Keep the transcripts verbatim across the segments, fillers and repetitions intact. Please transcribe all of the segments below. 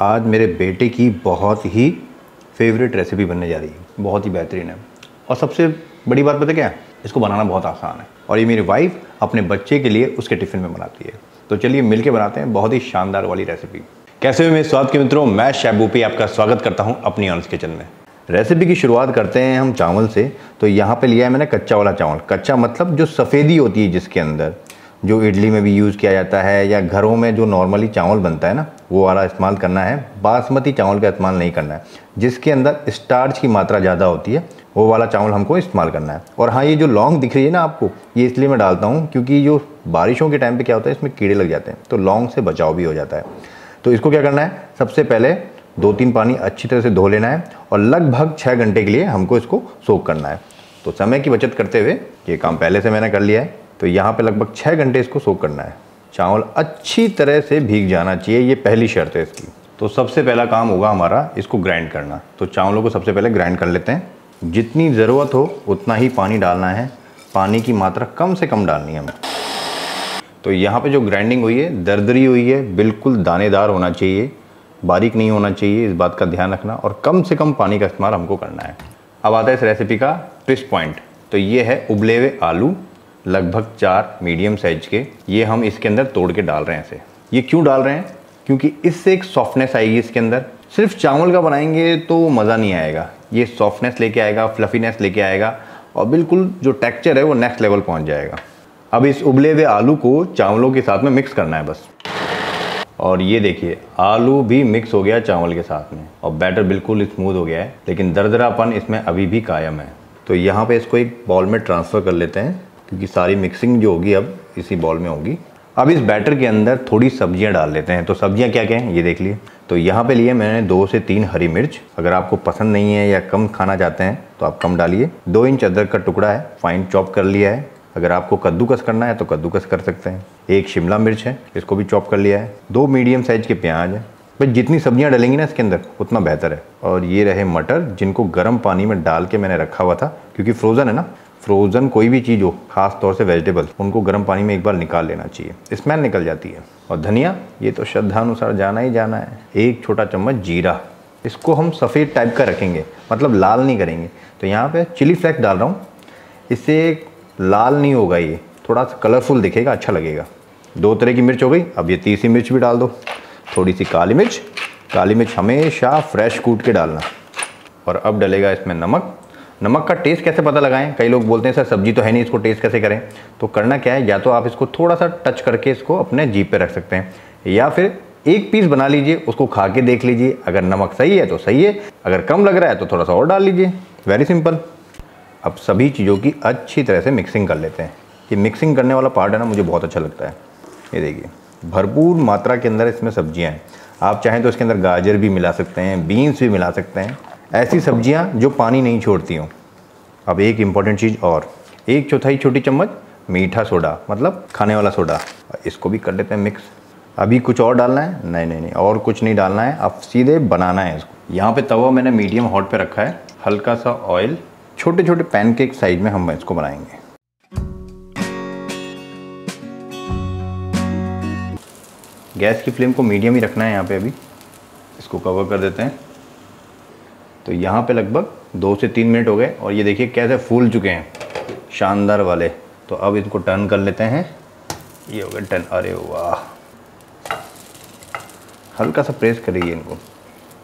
आज मेरे बेटे की बहुत ही फेवरेट रेसिपी बनने जा रही है, बहुत ही बेहतरीन है। और सबसे बड़ी बात पता क्या है, इसको बनाना बहुत आसान है और ये मेरी वाइफ अपने बच्चे के लिए उसके टिफ़िन में बनाती है। तो चलिए मिलके बनाते हैं बहुत ही शानदार वाली रेसिपी। कैसे हुए मेरे स्वाद के मित्रों, मैं शेफ भूपी आपका स्वागत करता हूँ अपनी ऑनेस्ट किचन में। रेसिपी की शुरुआत करते हैं हम चावल से। तो यहाँ पे लिया है मैंने कच्चा वाला चावल। कच्चा मतलब जो सफ़ेदी होती है, जिसके अंदर जो इडली में भी यूज़ किया जाता है या घरों में जो नॉर्मली चावल बनता है ना, वो वाला इस्तेमाल करना है। बासमती चावल का इस्तेमाल नहीं करना है, जिसके अंदर स्टार्च की मात्रा ज़्यादा होती है, वो वाला चावल हमको इस्तेमाल करना है। और हाँ, ये जो लौंग दिख रही है ना आपको, ये इसलिए मैं डालता हूँ क्योंकि जो बारिशों के टाइम पर क्या होता है, इसमें कीड़े लग जाते हैं, तो लौंग से बचाव भी हो जाता है। तो इसको क्या करना है, सबसे पहले दो तीन पानी अच्छी तरह से धो लेना है और लगभग छः घंटे के लिए हमको इसको सोक करना है। तो समय की बचत करते हुए ये काम पहले से मैंने कर लिया है। तो यहाँ पे लगभग छः घंटे इसको सोक करना है। चावल अच्छी तरह से भीग जाना चाहिए, ये पहली शर्त है इसकी। तो सबसे पहला काम होगा हमारा इसको ग्राइंड करना। तो चावलों को सबसे पहले ग्राइंड कर लेते हैं। जितनी ज़रूरत हो उतना ही पानी डालना है, पानी की मात्रा कम से कम डालनी है हमें। तो यहाँ पे जो ग्राइंडिंग हुई है, दरदरी हुई है, बिल्कुल दानेदार होना चाहिए, बारीक नहीं होना चाहिए, इस बात का ध्यान रखना। और कम से कम पानी का इस्तेमाल हमको करना है। अब आता है इस रेसिपी का ट्विस्ट पॉइंट। तो ये है उबले हुए आलू, लगभग चार मीडियम साइज के, ये हम इसके अंदर तोड़ के डाल रहे हैं इसे। ये क्यों डाल रहे हैं, क्योंकि इससे एक सॉफ्टनेस आएगी इसके अंदर। सिर्फ चावल का बनाएंगे तो मज़ा नहीं आएगा, ये सॉफ्टनेस लेके आएगा, फ्लफीनेस लेके आएगा और बिल्कुल जो टेक्स्चर है वो नेक्स्ट लेवल पहुँच जाएगा। अब इस उबले हुए आलू को चावलों के साथ में मिक्स करना है बस। और ये देखिए आलू भी मिक्स हो गया चावल के साथ में और बैटर बिल्कुल स्मूथ हो गया है, लेकिन दरदरापन इसमें अभी भी कायम है। तो यहाँ पे इसको एक बॉल में ट्रांसफ़र कर लेते हैं, क्योंकि सारी मिक्सिंग जो होगी अब इसी बॉल में होगी। अब इस बैटर के अंदर थोड़ी सब्जियाँ डाल लेते हैं। तो सब्जियाँ क्या क्या हैं ये देख लिए। तो यहाँ पर लिए मैंने दो से तीन हरी मिर्च, अगर आपको पसंद नहीं है या कम खाना चाहते हैं तो आप कम डालिए। दो इंच अदरक का टुकड़ा है, फाइन चॉप कर लिया है, अगर आपको कद्दूकस करना है तो कद्दूकस कर सकते हैं। एक शिमला मिर्च है, इसको भी चॉप कर लिया है। दो मीडियम साइज के प्याज है। बस जितनी सब्जियां डालेंगी ना इसके अंदर उतना बेहतर है। और ये रहे मटर, जिनको गर्म पानी में डाल के मैंने रखा हुआ था, क्योंकि फ्रोज़न है ना, फ्रोज़न कोई भी चीज़ हो, खास तौर से वेजिटेबल, उनको गर्म पानी में एक बार निकाल लेना चाहिए, स्मेल निकल जाती है। और धनिया, ये तो श्रद्धानुसार जाना ही जाना है। एक छोटा चम्मच जीरा, इसको हम सफ़ेद टाइप का रखेंगे, मतलब लाल नहीं करेंगे। तो यहाँ पर चिली फ्लेक्स डाल रहा हूँ, इससे लाल नहीं होगा, ये थोड़ा सा कलरफुल दिखेगा, अच्छा लगेगा। दो तरह की मिर्च हो गई। अब ये तीसरी मिर्च भी डाल दो, थोड़ी सी काली मिर्च। काली मिर्च हमेशा फ्रेश कूट के डालना। और अब डलेगा इसमें नमक। नमक का टेस्ट कैसे पता लगाएं, कई लोग बोलते हैं सर सब्जी तो है नहीं, इसको टेस्ट कैसे करें। तो करना क्या है, या तो आप इसको थोड़ा सा टच करके इसको अपने जीभ पे रख सकते हैं, या फिर एक पीस बना लीजिए, उसको खा के देख लीजिए। अगर नमक सही है तो सही है, अगर कम लग रहा है तो थोड़ा सा और डाल लीजिए, वेरी सिंपल। अब सभी चीज़ों की अच्छी तरह से मिक्सिंग कर लेते हैं। ये मिक्सिंग करने वाला पार्ट है ना, मुझे बहुत अच्छा लगता है। ये देखिए भरपूर मात्रा के अंदर इसमें सब्जियां हैं। आप चाहें तो इसके अंदर गाजर भी मिला सकते हैं, बीन्स भी मिला सकते हैं, ऐसी सब्जियां जो पानी नहीं छोड़ती हों। अब एक इम्पॉर्टेंट चीज़ और, एक चौथाई छोटी चम्मच मीठा सोडा, मतलब खाने वाला सोडा, इसको भी कर लेते हैं मिक्स। अभी कुछ और डालना है? नहीं नहीं नहीं, और कुछ नहीं डालना है, अब सीधे बनाना है इसको। यहाँ पर तवा मैंने मीडियम हॉट पर रखा है, हल्का सा ऑयल, छोटे छोटे पैनकेक साइज में हम इसको बनाएंगे। गैस की फ्लेम को मीडियम ही रखना है यहाँ पे। अभी इसको कवर कर देते हैं। तो यहाँ पे लगभग दो से तीन मिनट हो गए और ये देखिए कैसे फूल चुके हैं, शानदार वाले। तो अब इनको टर्न कर लेते हैं। ये हो गए टर्न, अरे वाह, हल्का सा प्रेस करिए इनको।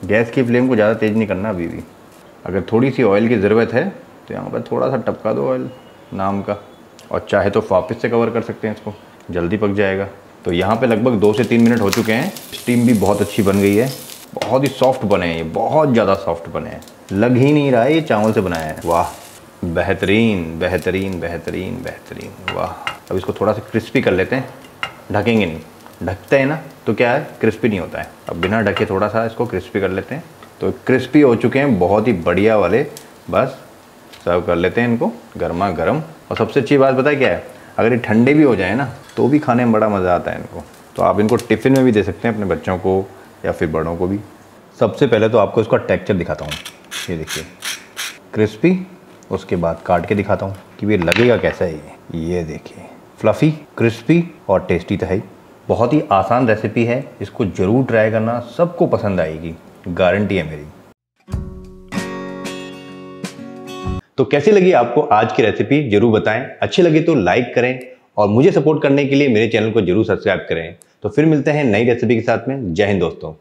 गैस की फ्लेम को ज़्यादा तेज़ नहीं करना अभी भी। अगर थोड़ी सी ऑयल की ज़रूरत है तो यहाँ पर थोड़ा सा टपका दो ऑयल नाम का, और चाहे तो वापस से कवर कर सकते हैं इसको, जल्दी पक जाएगा। तो यहाँ पे लगभग दो से तीन मिनट हो चुके हैं। स्टीम भी बहुत अच्छी बन गई है, बहुत ही सॉफ्ट बने हैं ये, बहुत ज़्यादा सॉफ्ट बने हैं, लग ही नहीं रहा है ये चावल से बनाया है। वाह, बेहतरीन बेहतरीन बेहतरीन बेहतरीन, वाह। अब इसको थोड़ा सा क्रिस्पी कर लेते हैं, ढकेंगे नहीं। ढकते हैं ना तो क्या है, क्रिस्पी नहीं होता है। अब बिना ढके थोड़ा सा इसको क्रिस्पी कर लेते हैं। तो क्रिस्पी हो चुके हैं, बहुत ही बढ़िया वाले। बस सर्व कर लेते हैं इनको गर्मा गर्म। और सबसे अच्छी बात पता है क्या है, अगर ये ठंडे भी हो जाए ना तो भी खाने में बड़ा मज़ा आता है इनको। तो आप इनको टिफ़िन में भी दे सकते हैं अपने बच्चों को या फिर बड़ों को भी। सबसे पहले तो आपको इसका टेक्स्चर दिखाता हूँ, ये देखिए क्रिस्पी, उसके बाद काट के दिखाता हूँ कि ये लगेगा कैसा है। ये ये देखिए फ्लफ़ी, क्रिस्पी और टेस्टी तो है। बहुत ही आसान रेसिपी है, इसको ज़रूर ट्राई करना, सबको पसंद आएगी, गारंटी है मेरी। तो कैसी लगी आपको आज की रेसिपी जरूर बताएं, अच्छी लगी तो लाइक करें और मुझे सपोर्ट करने के लिए मेरे चैनल को जरूर सब्सक्राइब करें। तो फिर मिलते हैं नई रेसिपी के साथ में। जय हिंद दोस्तों।